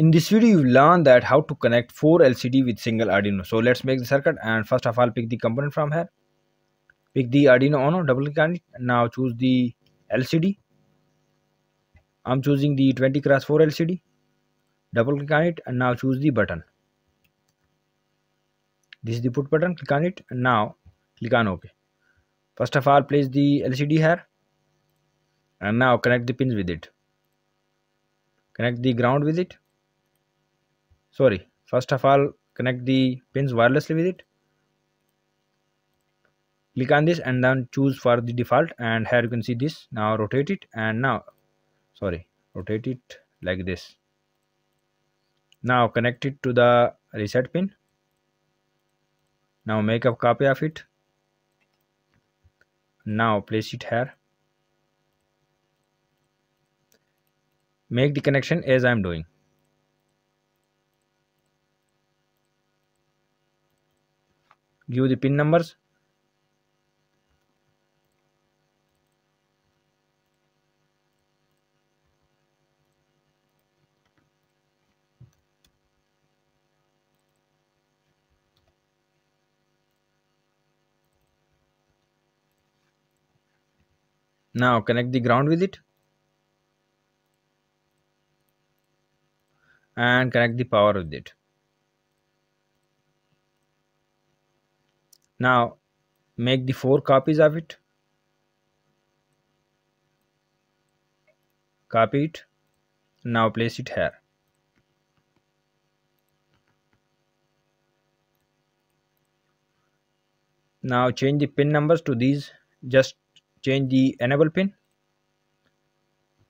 In this video, you learn that how to connect 4 LCD with single Arduino. So let's make the circuit, and first of all pick the component from here. Pick the Arduino Uno, double click on it. Now choose the LCD. I'm choosing the 20x4 LCD. Double click on it and now choose the button. This is the put button, click on it and now click on OK. First of all place the LCD here and now connect the pins with it. Connect the ground with it. Sorry, first of all connect the pins wirelessly with it. Click on this and then choose for the default, and here you can see this. Now rotate it and now, sorry, rotate it like this. Now connect it to the reset pin. Now make a copy of it. Now place it here. Make the connection as I am doing. Give the pin numbers. Now connect the ground with it and connect the power with it. Now make the 4 copies of it. Copy it. Now place it here. Now change the pin numbers to these. Just change the enable pin,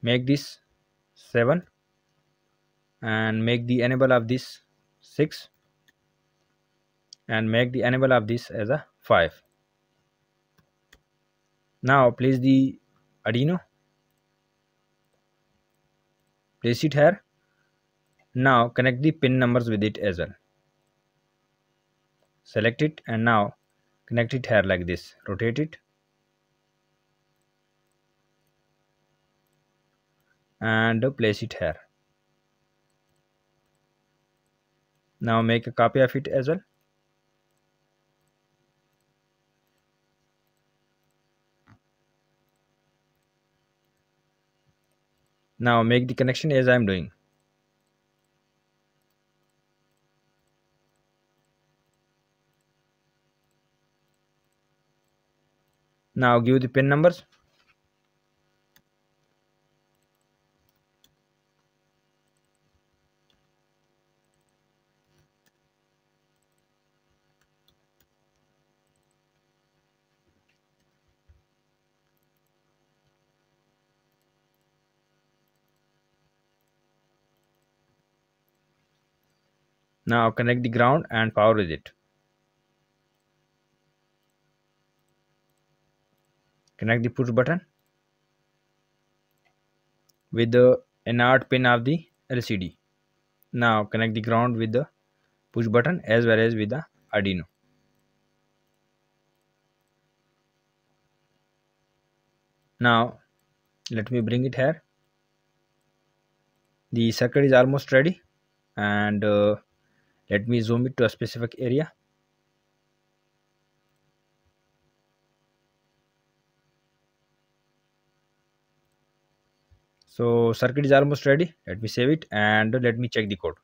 make this 7 and make the enable of this 6 and make the enable of this as a 5. Now place the Arduino, place it here. Now connect the pin numbers with it as well. Select it and now connect it here like this, rotate it. And place it here. Now make a copy of it as well. Now make the connection as I am doing. Now give the pin numbers. Now connect the ground and power with it. Connect the push button with the NOT pin of the LCD. Now connect the ground with the push button as well as with the Arduino. Now let me bring it here. The circuit is almost ready, and let me zoom it to a specific area. So circuit is almost ready. Let me save it and let me check the code.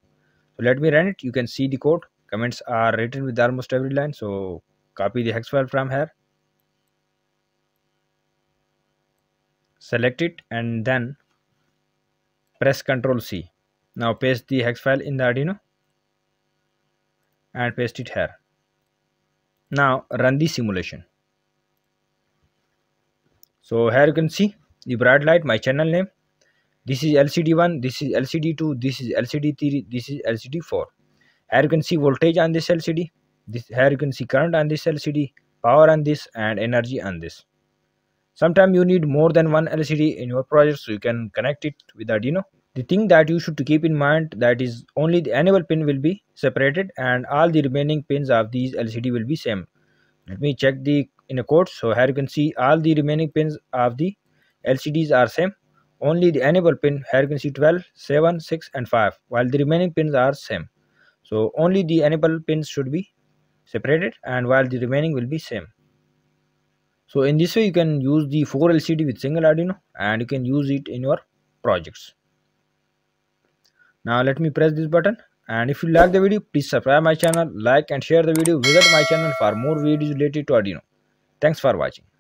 So let me run it. You can see the code. Comments are written with almost every line. So copy the hex file from here. Select it and then press Ctrl C. Now paste the hex file in the Arduino and paste it here. Now run the simulation. So here you can see the bright light, my channel name. This is LCD 1, this is LCD 2, this is LCD 3, this is LCD 4. Here you can see voltage on this LCD. Here you can see current on this LCD, power on this, and energy on this. Sometimes you need more than one LCD in your project, so you can connect it with Arduino. The thing that you should keep in mind that is only the enable pin will be separated and all the remaining pins of these LCD will be same. Let me check the in a code. So here you can see all the remaining pins of the LCDs are same. Only the enable pin here you can see 12, 7, 6 and 5, while the remaining pins are same. So only the enable pins should be separated and while the remaining will be same. So in this way you can use the 4 LCD with single Arduino and you can use it in your projects. Now let me press this button, and if you like the video, please subscribe my channel, like and share the video. Visit my channel for more videos related to Arduino. Thanks for watching.